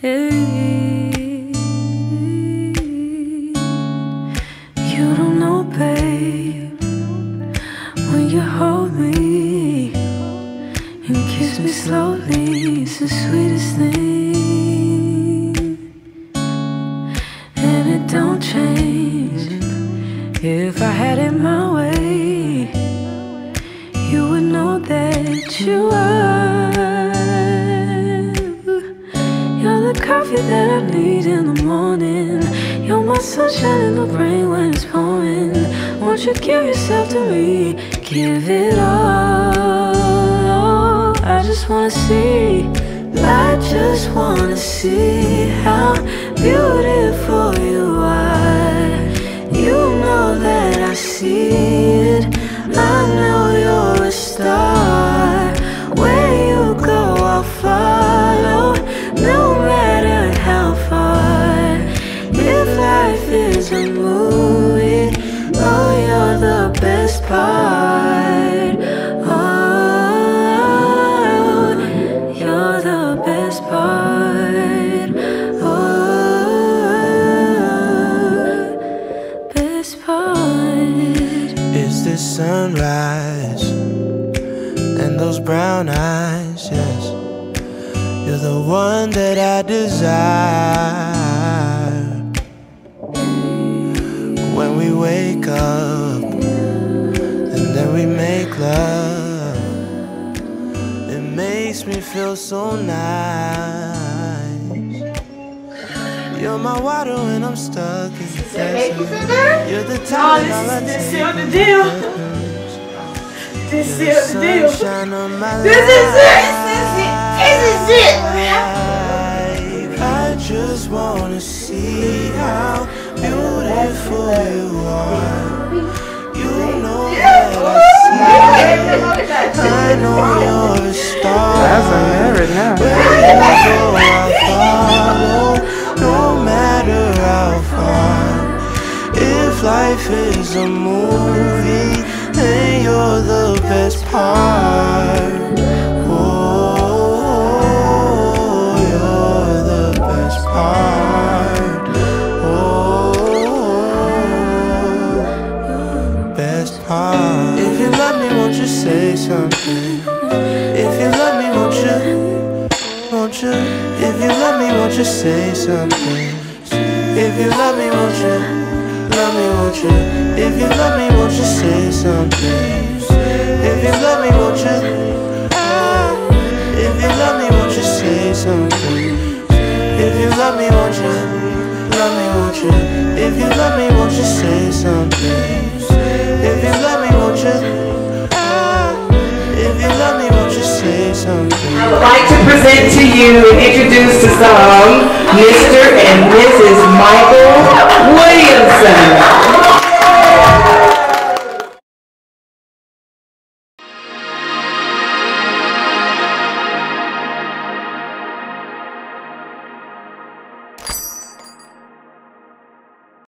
Hey, you don't know, babe, when you hold me and kiss me slowly, it's the sweetest thing, and it don't change. If I had it my way, you would know that you coffee that I need in the morning. You're my sunshine in the rain when it's pouring. Won't you give yourself to me? Give it all. I just wanna see, I just wanna see how beautiful you are. You know that I see it. I know you're a star. Where you go, I'll follow, no matter how far. If life is a movie, oh, you're the best part. Oh, you're the best part. Oh, best part. It's this sunrise and those brown eyes, yes. You're the one that I desire. When we wake up and then we make love, it makes me feel so nice. You're my water when I'm stuck in the desert. You're the time I take. This is the deal. This is it. I just wanna see how beautiful you are. You know that I see it. I know you're a star. That's unmarried now. Where you go, I'll follow, no matter how far. If life is a movie, then you're the best part. Oh, best part. If you love me, won't you say something? If you love me, won't you? If you love me, won't you say something? If you love me, won't you? If you love me, won't you say something? If you love me, won't you? If you love me, won't you say something? If you love me, won't you? Love me, won't you? If you love me, won't you say something? If you love me, won't you? If you love me, won't you say something? I would like to present to you and introduce to some Mr. and Mrs. Michael Williamson.